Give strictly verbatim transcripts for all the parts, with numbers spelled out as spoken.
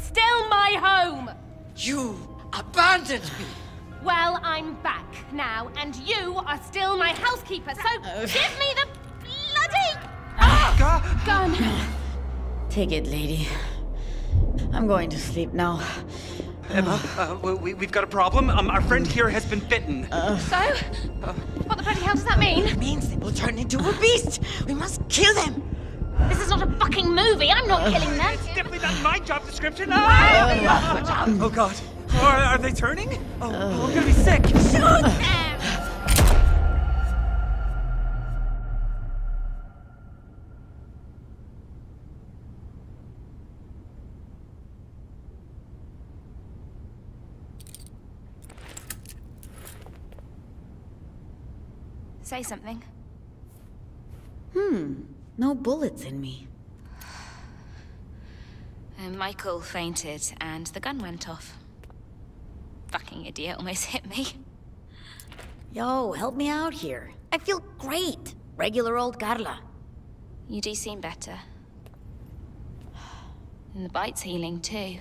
is still my home! You abandoned me! Well, I'm back now, and you are still my housekeeper, so uh, give me the bloody... Ah! Gun! Take it, lady. I'm going to sleep now. Emma, uh, we, we've got a problem. Um, our friend here has been bitten. Uh, so? Uh, what the bloody hell does that mean? It means they will turn into a beast! We must kill them! This is not a fucking movie! I'm not uh, killing them! It's definitely not my job description! Uh, uh, oh, God. Oh, are, are they turning? Oh, uh, we're gonna be sick! Shoot them! Say something. Hmm. No bullets in me. Uh, Michael fainted and the gun went off. Fucking idiot almost hit me. Yo, help me out here. I feel great. Regular old Carla. You do seem better. And the bite's healing too.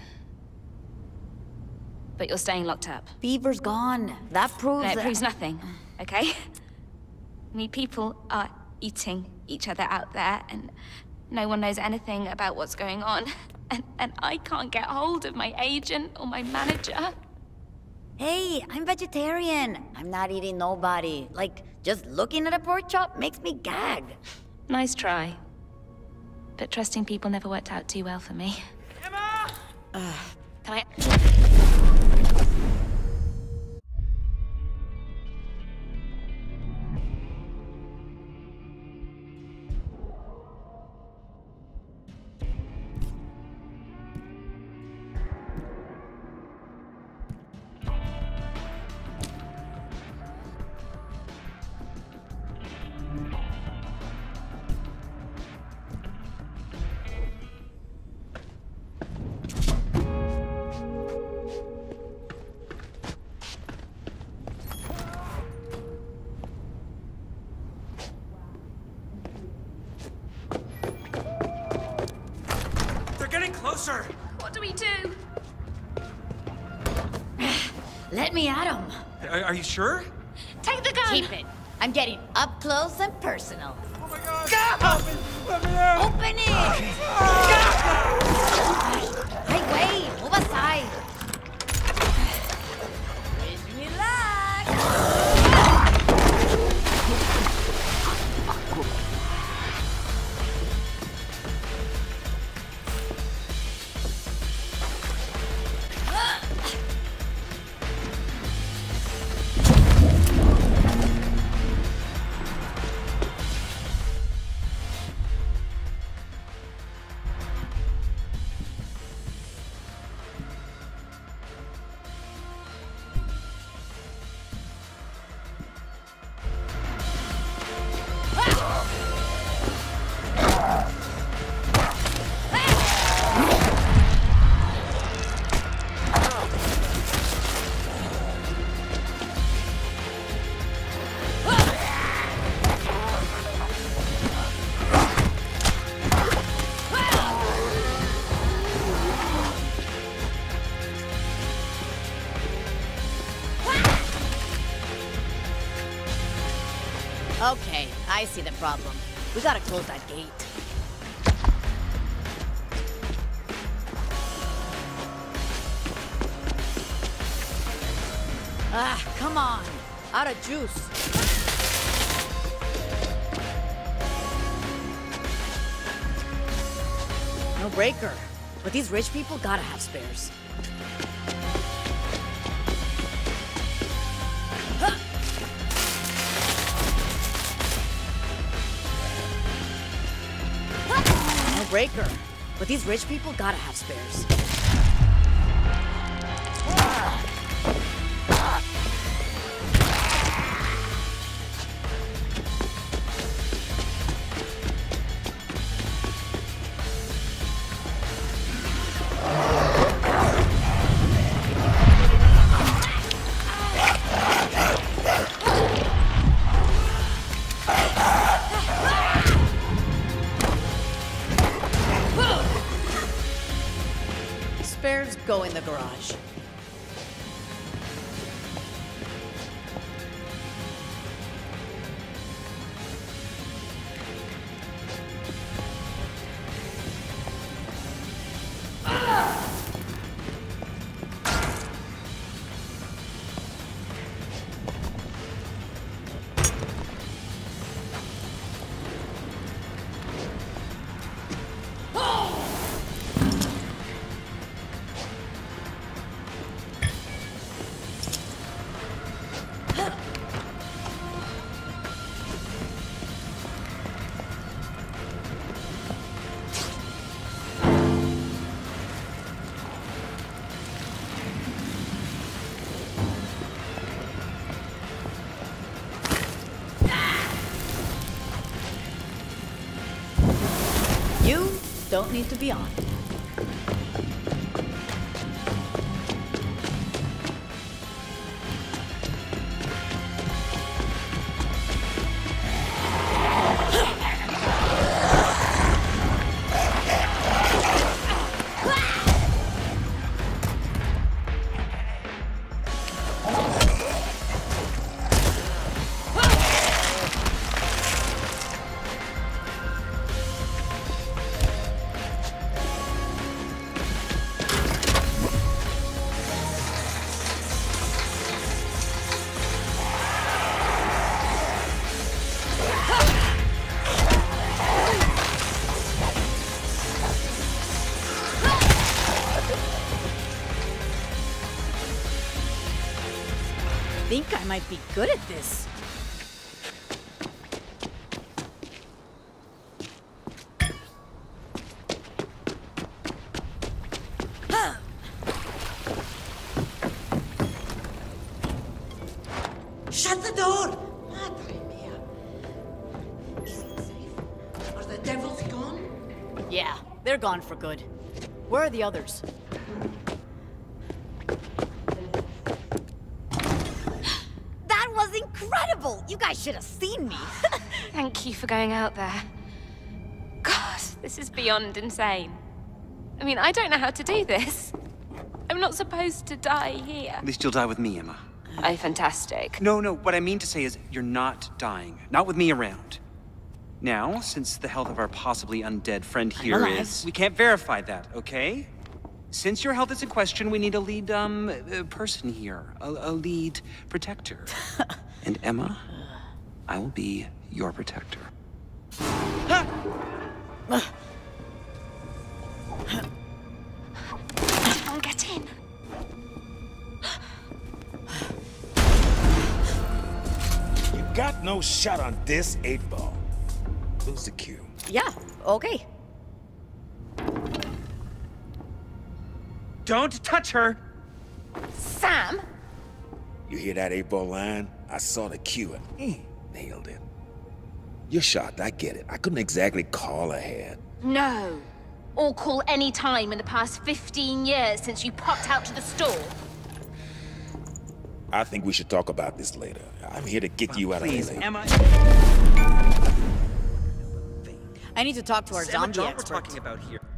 But you're staying locked up. Fever's gone. That proves... No, it proves nothing. Okay? I mean, people are eating each other out there, and no one knows anything about what's going on. And, and I can't get hold of my agent or my manager. Hey, I'm vegetarian. I'm not eating nobody. Like, just looking at a pork chop makes me gag. Nice try. But trusting people never worked out too well for me. Emma! Uh, can I... What do we do? Let me at him. Are, are you sure? Take the gun. Keep it. I'm getting up close and personal. Oh my God! Go! Open, let me out. Open it. Okay. Oh. Go. Hey, wait. Move aside. Wish me luck. Oh. Okay, I see the problem. We gotta close that gate. Ah, come on. Out of juice. No breaker. But these rich people gotta have spares. Breaker. But these rich people gotta have spares. go in the garage. Don't need to be on. I think I might be good at this. Shut the door! Madre mia. Is it safe? Are the devils gone? Yeah, they're gone for good. Where are the others? Incredible! You guys should have seen me. Thank you for going out there. God, this is beyond insane. I mean, I don't know how to do this. I'm not supposed to die here. At least you'll die with me, Emma. Oh, fantastic. No, no, what I mean to say is you're not dying. Not with me around. Now, since the health of our possibly undead friend here is... We can't verify that, okay? Since your health is in question, we need a lead, um, person here. A, a lead protector. And Emma, I will be your protector. Don't get in. You got no shot on this eight ball. Lose the cue. Yeah, okay. Don't touch her! Sam! You hear that eight ball line? I saw the cue and mm, nailed it. You're shocked, I get it. I couldn't exactly call ahead. No. Or call any time in the past fifteen years since you popped out to the store. I think we should talk about this later. I'm here to get Mom, you out please, of here. Emma. I need to talk to our zombie expert. What are we talking about here?